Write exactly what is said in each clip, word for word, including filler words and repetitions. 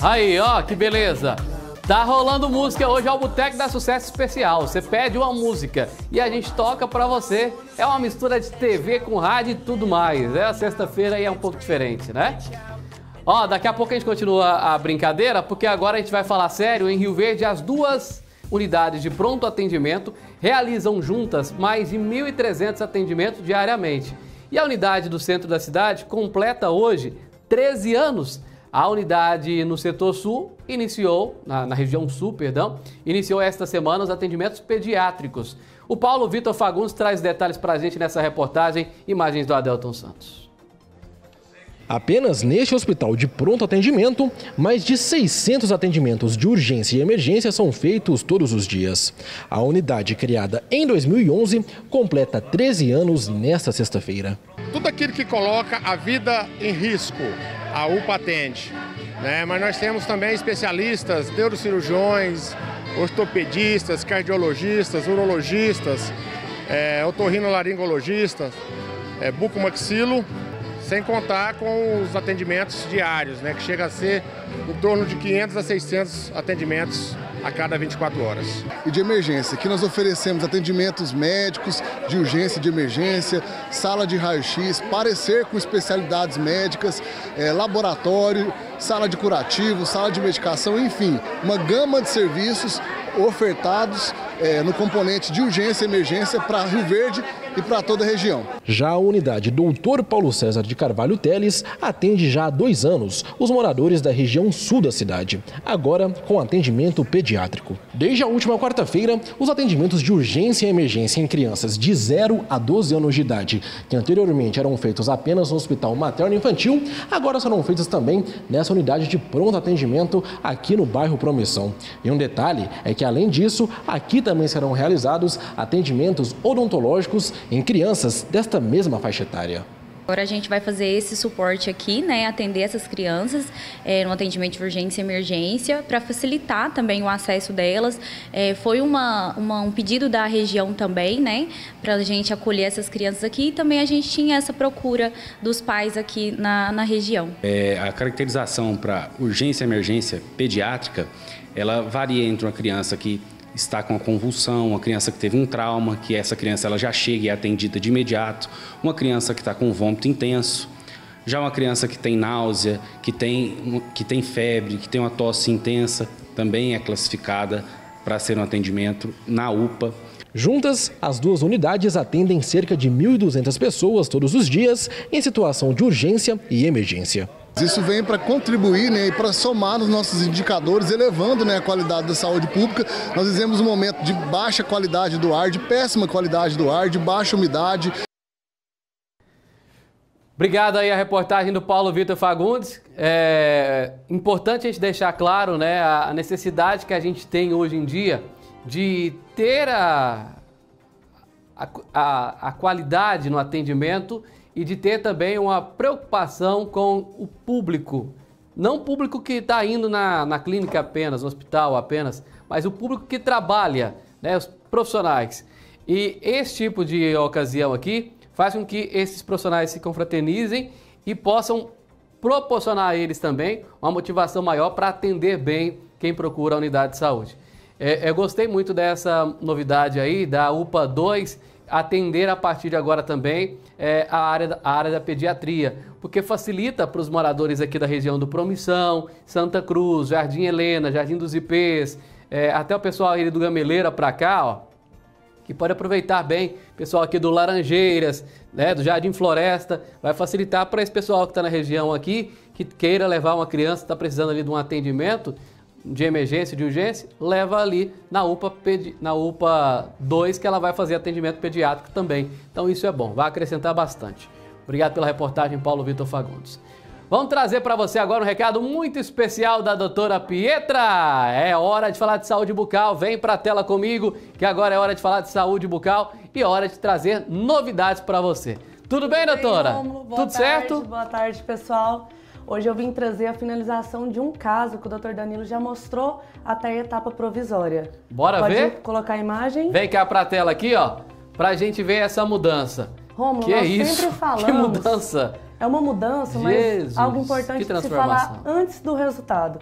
Aí, ó, que beleza. Tá rolando música hoje, é o Boteco da Sucesso Especial. Você pede uma música e a gente toca pra você. É uma mistura de T V com rádio e tudo mais. É a sexta-feira aí, é um pouco diferente, né? Ó, daqui a pouco a gente continua a brincadeira, porque agora a gente vai falar sério. Em Rio Verde, as duas unidades de pronto atendimento realizam juntas mais de mil e trezentos atendimentos diariamente. E a unidade do centro da cidade completa hoje treze anos. A unidade no setor sul iniciou, na, na região sul, perdão, iniciou esta semana os atendimentos pediátricos. O Paulo Vitor Fagundes traz detalhes para a gente nessa reportagem, imagens do Adelton Santos. Apenas neste hospital de pronto atendimento, mais de seiscentos atendimentos de urgência e emergência são feitos todos os dias. A unidade, criada em dois mil e onze, completa treze anos nesta sexta-feira. Tudo aquilo que coloca a vida em risco, a U P A atende, né? Mas nós temos também especialistas, neurocirurgiões, ortopedistas, cardiologistas, urologistas, é, otorrinolaringologistas, é, bucomaxilo, sem contar com os atendimentos diários, né? Que chega a ser em torno de quinhentos a seiscentos atendimentos a cada vinte e quatro horas. E de emergência, que nós oferecemos atendimentos médicos, de urgência, de emergência, sala de raio-x, parecer com especialidades médicas, é, laboratório, sala de curativo, sala de medicação, enfim, uma gama de serviços ofertados é, no componente de urgência e emergência para Rio Verde e para toda a região. Já a unidade Doutor Paulo César de Carvalho Teles atende já há dois anos os moradores da região sul da cidade, agora com atendimento pediátrico. Desde a última quarta-feira, os atendimentos de urgência e emergência em crianças de zero a doze anos de idade, que anteriormente eram feitos apenas no Hospital Materno Infantil, agora serão feitos também nessa unidade de pronto atendimento aqui no bairro Promissão. E um detalhe é que, além disso, aqui também serão realizados atendimentos odontológicos em crianças desta mesma faixa etária. Agora a gente vai fazer esse suporte aqui, né, atender essas crianças é, no atendimento de urgência e emergência, para facilitar também o acesso delas. É, foi uma, uma, um pedido da região também, né, para a gente acolher essas crianças aqui, e também a gente tinha essa procura dos pais aqui na, na região. É, a caracterização para urgência e emergência pediátrica, ela varia entre uma criança que está com a convulsão, uma criança que teve um trauma, que essa criança ela já chega e é atendida de imediato, uma criança que está com vômito intenso, já uma criança que tem náusea, que tem, que tem febre, que tem uma tosse intensa, também é classificada para ser um atendimento na U P A. Juntas, as duas unidades atendem cerca de mil e duzentas pessoas todos os dias em situação de urgência e emergência. Isso vem para contribuir, né, e para somar nos nossos indicadores, elevando, né, a qualidade da saúde pública. Nós vivemos um momento de baixa qualidade do ar, de péssima qualidade do ar, de baixa umidade. Obrigado aí a reportagem do Paulo Vitor Fagundes. É importante a gente deixar claro, né, a necessidade que a gente tem hoje em dia de ter a, a, a, a qualidade no atendimento e de ter também uma preocupação com o público. Não o público que está indo na, na clínica apenas, no hospital apenas, mas o público que trabalha, né, os profissionais. E esse tipo de ocasião aqui faz com que esses profissionais se confraternizem e possam proporcionar a eles também uma motivação maior para atender bem quem procura a unidade de saúde. É, eu gostei muito dessa novidade aí da UPA dois, atender a partir de agora também é, a, área, a área da pediatria, porque facilita para os moradores aqui da região do Promissão, Santa Cruz, Jardim Helena, Jardim dos Ipês, é, até o pessoal aí do Gameleira para cá, ó, que pode aproveitar bem, pessoal aqui do Laranjeiras, né, do Jardim Floresta, vai facilitar para esse pessoal que está na região aqui, que queira levar uma criança, está precisando ali de um atendimento de emergência, de urgência, leva ali na UPA dois, que ela vai fazer atendimento pediátrico também. Então isso é bom, vai acrescentar bastante. Obrigado pela reportagem, Paulo Vitor Fagundes. Vamos trazer para você agora um recado muito especial da doutora Pietra. É hora de falar de saúde bucal, vem para a tela comigo, que agora é hora de falar de saúde bucal e é hora de trazer novidades para você. Tudo bem, doutora? Oi, Romulo. Boa Tudo tarde, certo? Boa tarde, pessoal. Hoje eu vim trazer a finalização de um caso que o doutor Danilo já mostrou até a etapa provisória. Bora Pode ver? Pode colocar a imagem. Vem cá para a tela aqui, ó, para a gente ver essa mudança. Romulo, que nós é isso? sempre falamos... Que mudança! É uma mudança, mas Jesus, algo importante de se falar antes do resultado.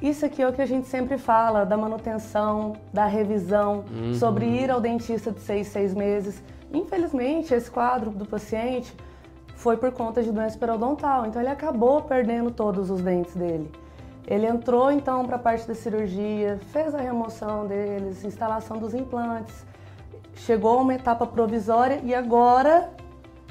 Isso aqui é o que a gente sempre fala, da manutenção, da revisão, uhum. sobre ir ao dentista de seis, seis meses. Infelizmente, esse quadro do paciente foi por conta de doença periodontal, então ele acabou perdendo todos os dentes dele. Ele entrou, então, para a parte da cirurgia, fez a remoção deles, instalação dos implantes, chegou a uma etapa provisória e agora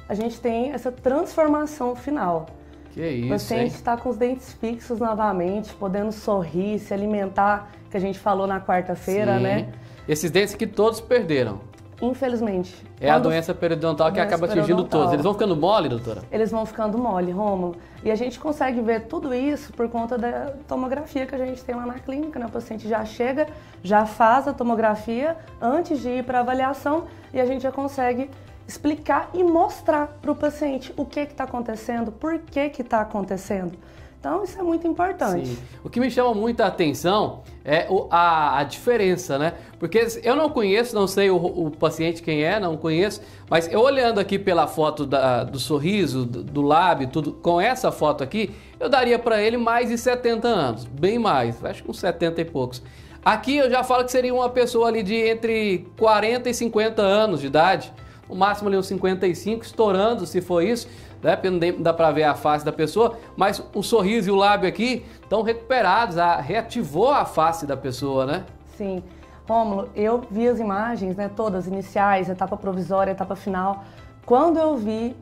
a gente tem essa transformação final. Que isso, o paciente está com os dentes fixos novamente, podendo sorrir, se alimentar, que a gente falou na quarta-feira, né? Esses dentes que todos perderam. Infelizmente. É quando... a doença periodontal a doença que acaba atingindo todos. Eles vão ficando mole, doutora? Eles vão ficando mole, Romulo. E a gente consegue ver tudo isso por conta da tomografia que a gente tem lá na clínica, né? O paciente já chega, já faz a tomografia antes de ir para a avaliação e a gente já consegue explicar e mostrar para o paciente o que está acontecendo, por que que está acontecendo. Então, isso é muito importante. Sim. O que me chama muita atenção é o, a, a diferença, né? Porque eu não conheço, não sei o, o paciente quem é, não conheço, mas eu olhando aqui pela foto da, do sorriso, do, do lábio, tudo, com essa foto aqui, eu daria para ele mais de setenta anos, bem mais, acho que uns setenta e poucos. Aqui eu já falo que seria uma pessoa ali de entre quarenta e cinquenta anos de idade, o máximo ali uns cinquenta e cinco, estourando, se for isso, né? Porque não dá para ver a face da pessoa, mas o sorriso e o lábio aqui estão recuperados, a, reativou a face da pessoa, né? Sim. Romulo, eu vi as imagens, né, todas, iniciais, etapa provisória, etapa final. Quando eu vi,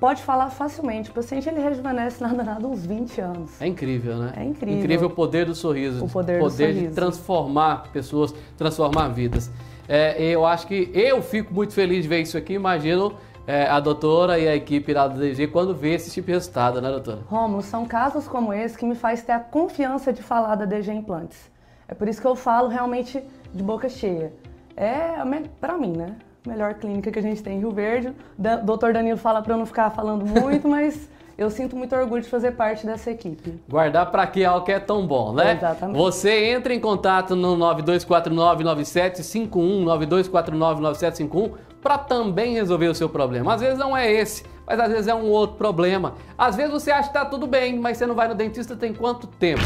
pode falar facilmente, o paciente ele rejuvenesce nada nada uns vinte anos. É incrível, né? É incrível. Incrível o poder do sorriso. O poder, poder do sorriso. De transformar pessoas, transformar vidas. É, eu acho que eu fico muito feliz de ver isso aqui, imagino é, a doutora e a equipe da D G quando vê esse tipo de resultado, né, doutora? Romulo, são casos como esse que me faz ter a confiança de falar da D G Implantes. É por isso que eu falo realmente de boca cheia. É, pra mim, né, a melhor clínica que a gente tem em Rio Verde. O doutor Danilo fala pra eu não ficar falando muito, mas... eu sinto muito orgulho de fazer parte dessa equipe. Guardar para que algo que é tão bom, né? Exatamente. Você entra em contato no nove dois quatro nove, nove sete cinco um, nove dois quatro nove, nove sete cinco um, para também resolver o seu problema. Às vezes não é esse, mas às vezes é um outro problema. Às vezes você acha que está tudo bem, mas você não vai no dentista tem quanto tempo?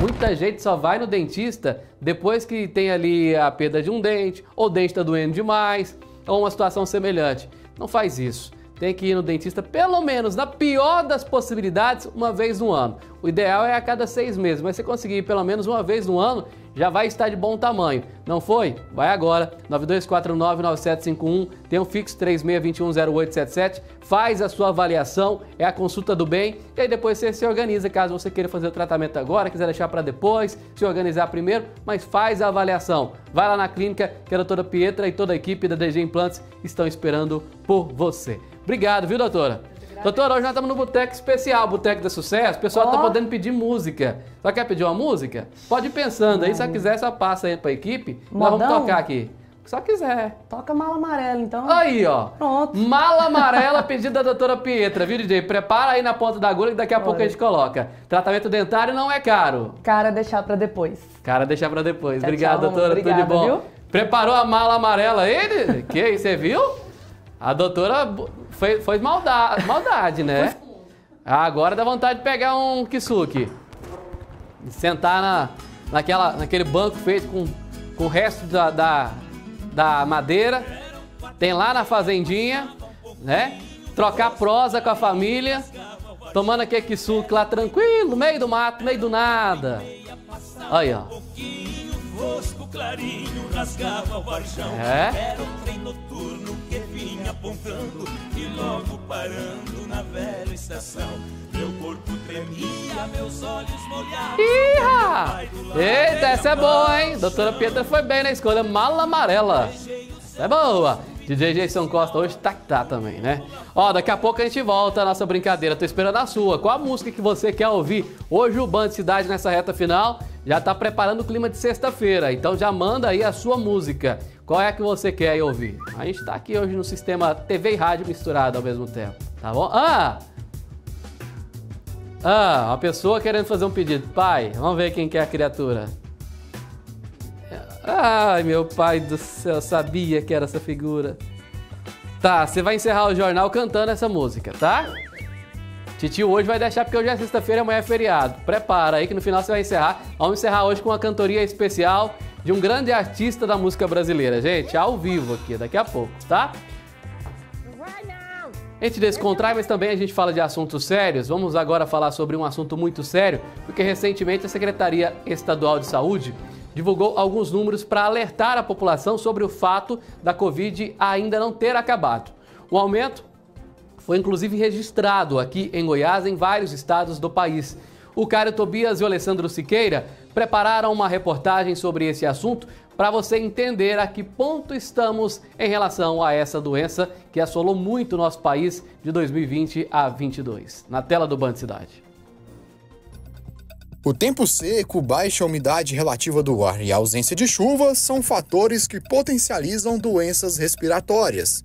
Muita gente só vai no dentista depois que tem ali a perda de um dente, ou o dente está doendo demais, ou uma situação semelhante. Não faz isso. Tem que ir no dentista pelo menos, na pior das possibilidades, uma vez no ano. O ideal é a cada seis meses, mas se conseguir ir pelo menos uma vez no ano, já vai estar de bom tamanho. Não foi? Vai agora, nove dois quatro nove, nove sete cinco um, tem um fixo três seis dois um zero oito sete sete, faz a sua avaliação, é a consulta do bem, e aí depois você se organiza, caso você queira fazer o tratamento agora, quiser deixar para depois, se organizar primeiro, mas faz a avaliação. Vai lá na clínica, que a doutora Pietra e toda a equipe da D G Implantes estão esperando por você. Obrigado, viu, doutora? Doutora, hoje nós estamos no Boteco Especial, Boteco da Sucesso. O pessoal está oh. podendo pedir música. Só quer pedir uma música? Pode ir pensando aí. Se só quiser, só passa aí para a equipe. Modão? Nós vamos tocar aqui. Só quiser. Toca Mala Amarela, então. Aí, ó. Pronto. Mala Amarela, pedido da doutora Pietra, viu, D J? Prepara aí na ponta da agulha que daqui a Olha. pouco a gente coloca. Tratamento dentário não é caro. Cara, deixar para depois. Cara, deixar para depois. Tchau, Obrigado, tchau, doutora. Obrigada, tudo de bom. Viu? Preparou a Mala Amarela aí? Que aí, você viu? A doutora foi, foi maldade, maldade, né? Agora dá vontade de pegar um kisuki. Sentar na, naquela, naquele banco feito com, com o resto da, da, da madeira. Tem lá na fazendinha, né? Trocar prosa com a família. Tomando aquele kisuki lá tranquilo, meio do mato, meio do nada. Aí, ó. É. Apontando e logo parando na velha estação. Meu corpo tremia, meus olhos molhados. Iha! Eita, essa é boa, hein? Doutora Pietra foi bem na escolha. Mala Amarela. Essa é boa. D J São Costa hoje tá que tá também, né? Ó, daqui a pouco a gente volta a nossa brincadeira. Tô esperando a sua. Qual a música que você quer ouvir? Hoje o Band Cidade nessa reta final já tá preparando o clima de sexta-feira. Então já manda aí a sua música. Qual é a que você quer ouvir? A gente tá aqui hoje no sistema T V e rádio misturado ao mesmo tempo, tá bom? Ah! Ah, uma pessoa querendo fazer um pedido. Pai, vamos ver quem que é a criatura. Ai, meu pai do céu, sabia que era essa figura. Tá, você vai encerrar o jornal cantando essa música, tá? Titio hoje vai deixar porque hoje é sexta-feira e amanhã é feriado. Prepara aí que no final você vai encerrar. Vamos encerrar hoje com uma cantoria especial de um grande artista da música brasileira, gente. Ao vivo aqui, daqui a pouco, tá? A gente descontrai, mas também a gente fala de assuntos sérios. Vamos agora falar sobre um assunto muito sério, porque recentemente a Secretaria Estadual de Saúde divulgou alguns números para alertar a população sobre o fato da Covid ainda não ter acabado. O aumento foi inclusive registrado aqui em Goiás, em vários estados do país. O Caio Tobias e o Alessandro Siqueira prepararam uma reportagem sobre esse assunto para você entender a que ponto estamos em relação a essa doença que assolou muito o nosso país de dois mil e vinte a vinte e dois. Na tela do Band Cidade. O tempo seco, baixa umidade relativa do ar e a ausência de chuva são fatores que potencializam doenças respiratórias.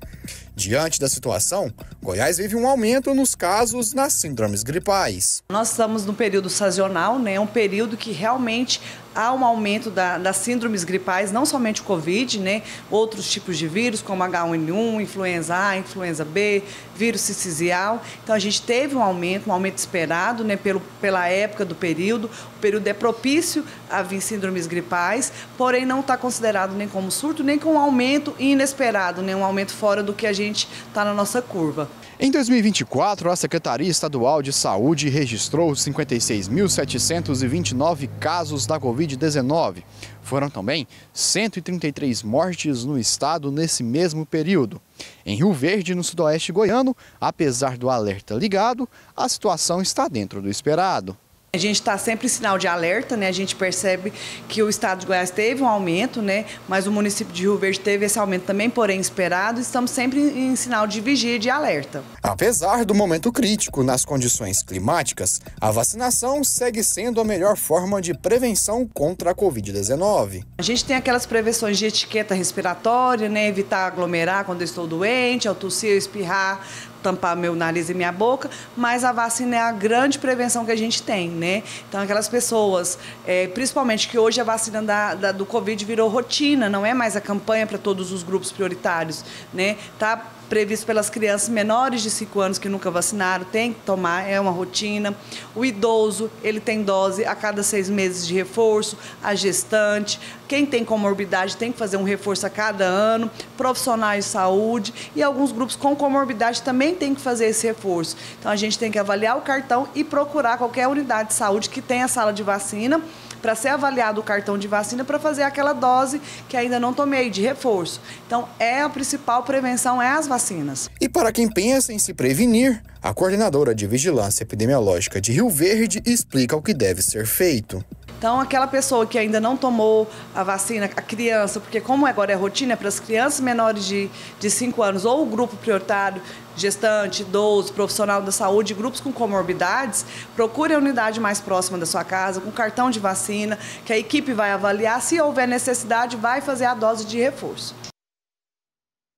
Diante da situação, Goiás vive um aumento nos casos nas síndromes gripais. Nós estamos num período sazonal, né? Um período que realmente há um aumento da, das síndromes gripais, não somente o Covid, né? Outros tipos de vírus, como H um N um, influenza A, influenza B, vírus sincicial. Então a gente teve um aumento, um aumento esperado, né? Pelo, pela época do período. O período é propício a vir síndromes gripais, porém não está considerado nem como surto, nem como um aumento inesperado, né? Um aumento fora do que a gente está na nossa curva. Em dois mil e vinte e quatro, a Secretaria Estadual de Saúde registrou cinquenta e seis mil setecentos e vinte e nove casos da Covid dezenove. Foram também cento e trinta e três mortes no estado nesse mesmo período. Em Rio Verde, no sudoeste goiano, apesar do alerta ligado, a situação está dentro do esperado. A gente está sempre em sinal de alerta, né? A gente percebe que o estado de Goiás teve um aumento, né? Mas o município de Rio Verde teve esse aumento também, porém esperado. Estamos sempre em sinal de vigia e de alerta. Apesar do momento crítico nas condições climáticas, a vacinação segue sendo a melhor forma de prevenção contra a Covid dezenove. A gente tem aquelas prevenções de etiqueta respiratória, né? Evitar aglomerar quando eu estou doente, ao tossir, eu espirrar, tampar meu nariz e minha boca, mas a vacina é a grande prevenção que a gente tem, né? Então aquelas pessoas, é, principalmente que hoje a vacina da, da, do Covid virou rotina, não é mais a campanha para todos os grupos prioritários, né? Tá previsto pelas crianças menores de cinco anos que nunca vacinaram, tem que tomar, é uma rotina. O idoso, ele tem dose a cada seis meses de reforço, a gestante, quem tem comorbidade tem que fazer um reforço a cada ano, profissionais de saúde e alguns grupos com comorbidade também tem que fazer esse reforço. Então a gente tem que avaliar o cartão e procurar qualquer unidade de saúde que tenha sala de vacina para ser avaliado o cartão de vacina para fazer aquela dose que ainda não tomei de reforço. Então é a principal prevenção, é as vacinas. E para quem pensa em se prevenir, a coordenadora de Vigilância Epidemiológica de Rio Verde explica o que deve ser feito. Então, aquela pessoa que ainda não tomou a vacina, a criança, porque como agora é rotina para as crianças menores de cinco anos ou o grupo prioritário, gestante, idoso, profissional da saúde, grupos com comorbidades, procure a unidade mais próxima da sua casa, com cartão de vacina, que a equipe vai avaliar, se houver necessidade, vai fazer a dose de reforço.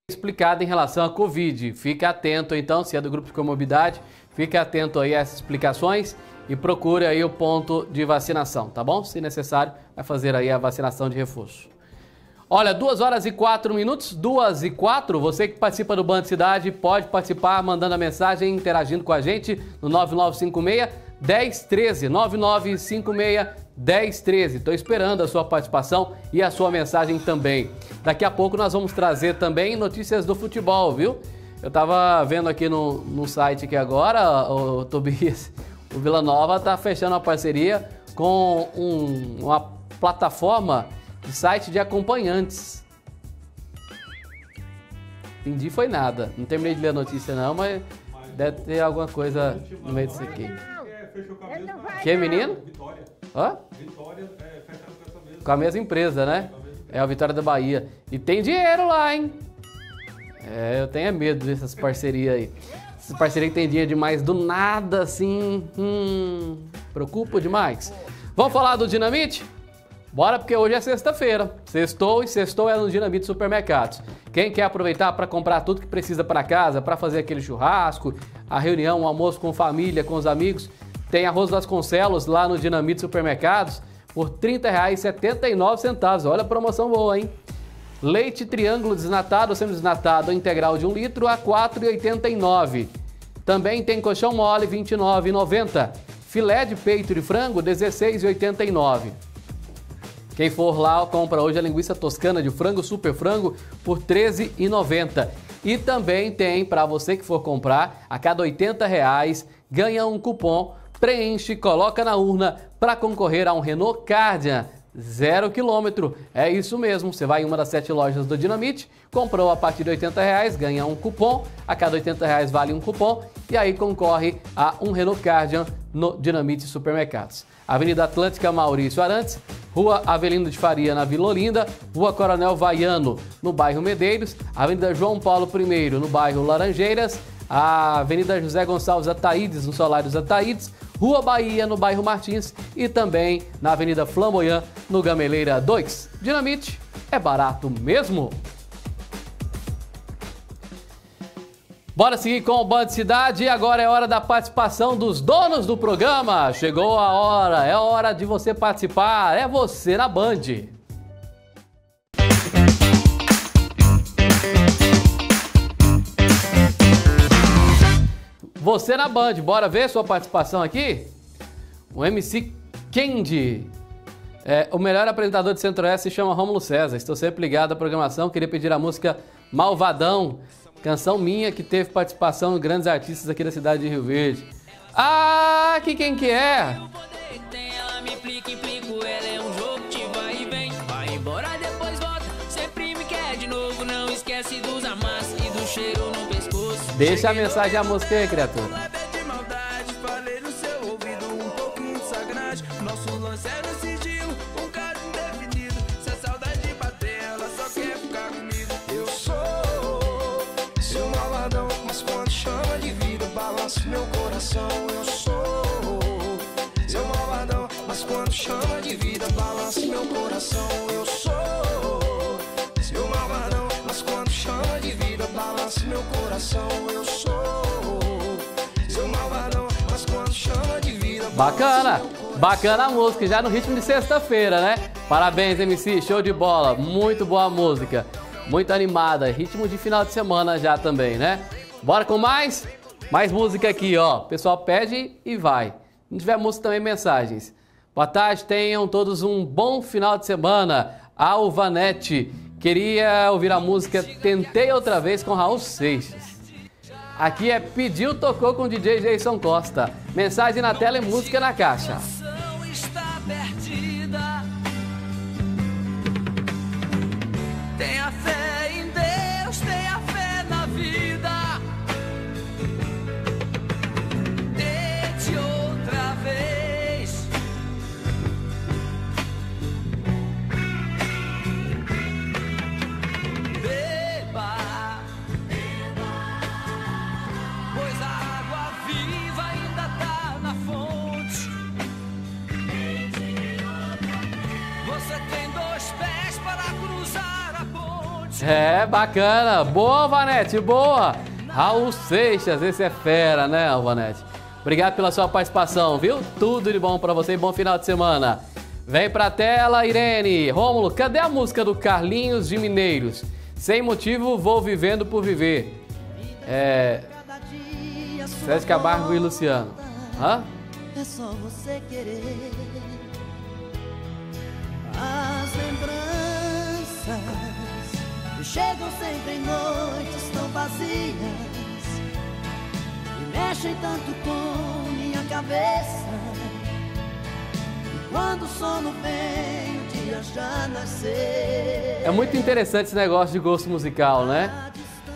Explicado em relação à Covid, fica atento então, se é do grupo de comorbidade, fica atento aí a essas explicações. E procure aí o ponto de vacinação, tá bom? Se necessário, vai fazer aí a vacinação de reforço. Olha, duas horas e quatro minutos, duas e quatro. Você que participa do Band Cidade pode participar mandando a mensagem, interagindo com a gente no nove nove cinco seis, um zero um três. nove nove cinco seis, um zero um três. Estou esperando a sua participação e a sua mensagem também. Daqui a pouco nós vamos trazer também notícias do futebol, viu? Eu tava vendo aqui no, no site aqui agora, o Tobias. O Vila Nova está fechando uma parceria com um, uma plataforma de site de acompanhantes. Entendi, foi nada. Não terminei de ler a notícia não, mas deve ter alguma coisa no meio disso aqui. Que menino? Vitória. Hã? Vitória é fechado com essa mesma. Com a mesma empresa, né? É a Vitória da Bahia. E tem dinheiro lá, hein? É, eu tenho medo dessas parcerias aí. Essa parceria que tem dinheiro demais, do nada, assim, hum, preocupa demais. Vamos falar do Dinamite? Bora, porque hoje é sexta-feira. Sextou e sextou é no Dinamite Supermercados. Quem quer aproveitar para comprar tudo que precisa para casa, para fazer aquele churrasco, a reunião, o almoço com família, com os amigos, tem arroz Vasconcelos lá no Dinamite Supermercados por trinta reais e setenta e nove centavos. Olha a promoção boa, hein? Leite triângulo desnatado ou semidesnatado integral de um litro a quatro reais e oitenta e nove centavos. Também tem coxão mole vinte e nove reais e noventa centavos. Filé de peito de frango dezesseis reais e oitenta e nove centavos. Quem for lá compra hoje a linguiça toscana de frango, super frango, por treze reais e noventa centavos. E também tem, para você que for comprar, a cada oitenta reais, ganha um cupom, preenche, coloca na urna para concorrer a um Renault Kadjar, zero quilômetro. É isso mesmo, você vai em uma das sete lojas do Dinamite, comprou a partir de oitenta reais, ganha um cupom, a cada oitenta reais vale um cupom, e aí concorre a um Renault Kadjar no Dinamite Supermercados. Avenida Atlântica Maurício Arantes, Rua Avelino de Faria, na Vila Olinda, Rua Coronel Vaiano, no bairro Medeiros, Avenida João Paulo primeiro, no bairro Laranjeiras, a Avenida José Gonçalves Ataídes, no Solários Ataídes, Rua Bahia, no bairro Martins e também na Avenida Flamboyant, no Gameleira dois. Dinamite é barato mesmo! Bora seguir com o Band Cidade e agora é hora da participação dos donos do programa. Chegou a hora, é hora de você participar, é você na Band. Você na Band, bora ver sua participação aqui? O M C Kendy, é, o melhor apresentador de Centro-Oeste, se chama Romulo César. Estou sempre ligado à programação, queria pedir a música Malvadão. Canção minha que teve participação de grandes artistas aqui da cidade de Rio Verde. Ah, que quem que é? Deixa a mensagem, a música aí, criatura. Meu coração, eu sou seu malvadão, mas quando chama de vida, balança meu coração, eu sou seu malvadão, mas quando chama de vida, balança meu coração, eu sou seu malvadão, mas quando chama de vida. Bacana, bacana a música, já no ritmo de sexta-feira, né? Parabéns, M C, show de bola, muito boa música, muito animada, ritmo de final de semana já também, né? Bora com mais? Mais música aqui, ó. O pessoal pede e vai. Se não tiver música, também mensagens. Boa tarde, tenham todos um bom final de semana. Alvanete, queria ouvir a música Tentei Outra Vez com Raul Seixas. Aqui é Pediu, Tocou com o D J São Costa. Mensagem na tela e música na caixa. Tenha fé em Deus, tenha fé na vida. É, bacana. Boa, Vanete, boa. Raul Seixas, esse é fera, né, Vanete? Obrigado pela sua participação, viu? Tudo de bom pra você e bom final de semana. Vem pra tela, Irene. Rômulo, cadê a música do Carlinhos de Mineiros? Sem motivo, vou vivendo por viver. É... Zé Camargo e Luciano. Hã? É só você querer as lembranças. Chegam sempre em noites tão vazias e mexem tanto com minha cabeça. E quando o sono vem, o dia já nasceu. É muito interessante esse negócio de gosto musical, né?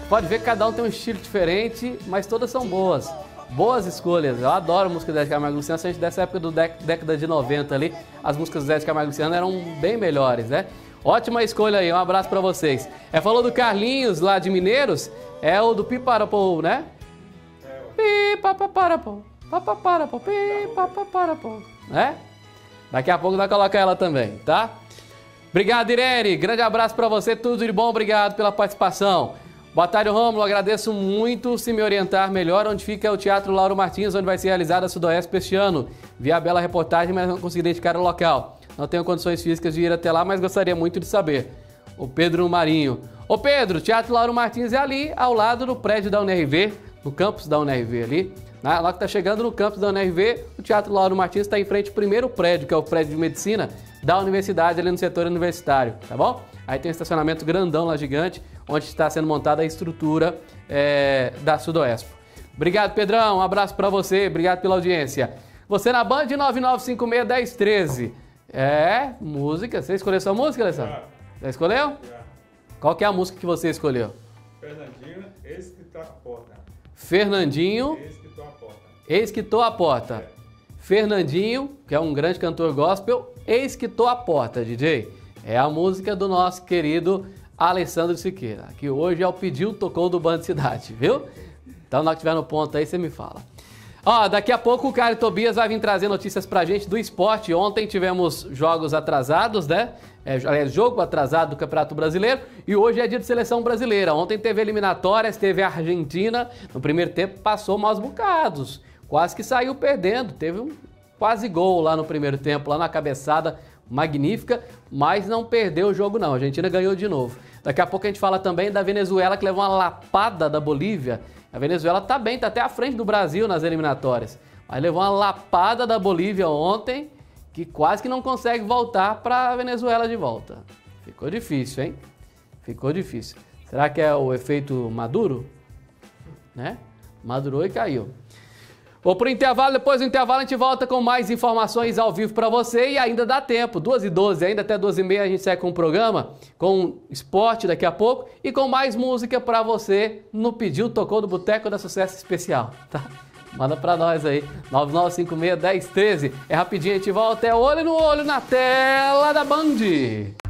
Pode ver que cada um tem um estilo diferente, mas todas são boas. Boas escolhas. Eu adoro a música do Zé Camargo e Luciano. Se a gente dessa época do década de noventa ali, as músicas do Zé Camargo e Luciano eram bem melhores, né? Ótima escolha aí, um abraço pra vocês. É, falou do Carlinhos lá de Mineiros, é o do Piparapô, né? Pipapaparapô, papaparapô, pipapaparapô, né? Daqui a pouco nós coloca ela também, tá? Obrigado, Irene, grande abraço pra você, tudo de bom, obrigado pela participação. Boa tarde, Rômulo, agradeço muito se me orientar melhor onde fica o Teatro Lauro Martins, onde vai ser realizada a SUDOESP este ano. Vi a bela reportagem, mas não consegui identificar o local. Não tenho condições físicas de ir até lá, mas gostaria muito de saber. o Pedro Marinho. Ô Pedro, Teatro Lauro Martins é ali, ao lado do prédio da U N R V, no campus da U N R V ali. Lá que tá chegando no campus da U N R V, o Teatro Lauro Martins está em frente ao primeiro prédio, que é o prédio de medicina da universidade, ali no setor universitário, tá bom? Aí tem um estacionamento grandão lá, gigante, onde está sendo montada a estrutura é, da SUDOESP. Obrigado, Pedrão, um abraço para você, obrigado pela audiência. Você na Band nove nove cinco seis um zero um três. É, música, você escolheu sua música, Alessandro? Já. Já escolheu? Já. Qual que é a música que você escolheu? Fernandinho, eis que tô à porta. Fernandinho, eis que tô à porta. Eis que tô à porta. É. Fernandinho, que é um grande cantor gospel, eis que tô à porta, D J. É a música do nosso querido Alessandro Siqueira, que hoje é o Pediu Tocou do Band Cidade, viu? Então, na hora que tiver no ponto aí, você me fala. Ó, daqui a pouco o Caio Tobias vai vir trazer notícias pra gente do esporte. Ontem tivemos jogos atrasados, né? É, jogo atrasado do Campeonato Brasileiro. E hoje é dia de seleção brasileira. Ontem teve eliminatórias, teve a Argentina. No primeiro tempo passou maus bocados. Quase que saiu perdendo. Teve um quase gol lá no primeiro tempo, lá na cabeçada magnífica. Mas não perdeu o jogo, não. A Argentina ganhou de novo. Daqui a pouco a gente fala também da Venezuela, que levou uma lapada da Bolívia. A Venezuela tá bem, tá até à frente do Brasil nas eliminatórias. Mas levou uma lapada da Bolívia ontem, que quase que não consegue voltar para a Venezuela de volta. Ficou difícil, hein? Ficou difícil. Será que é o efeito Maduro? Né? Madurou e caiu. Vou pro intervalo, depois do intervalo a gente volta com mais informações ao vivo para você e ainda dá tempo, duas e doze, ainda até duas e meia a gente segue com o programa, com esporte daqui a pouco e com mais música para você no Pediu Tocou do Boteco da Sucesso Especial, tá? Manda para nnós aí, nove nove cinco seis um zero um três, é rapidinho, a gente volta, é olho no olho na tela da Band.